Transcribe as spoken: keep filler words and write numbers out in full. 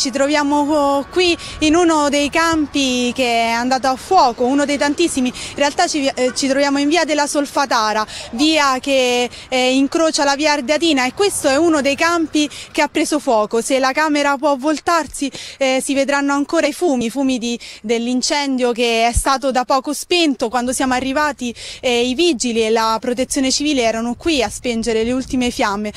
Ci troviamo qui in uno dei campi che è andato a fuoco, uno dei tantissimi. In realtà ci, eh, ci troviamo in via della Solfatara, via che eh, incrocia la via Ardeatina, e questo è uno dei campi che ha preso fuoco. Se la camera può voltarsi eh, si vedranno ancora i fumi, i fumi dell'incendio che è stato da poco spento. Quando siamo arrivati eh, i vigili e la protezione civile erano qui a spengere le ultime fiamme.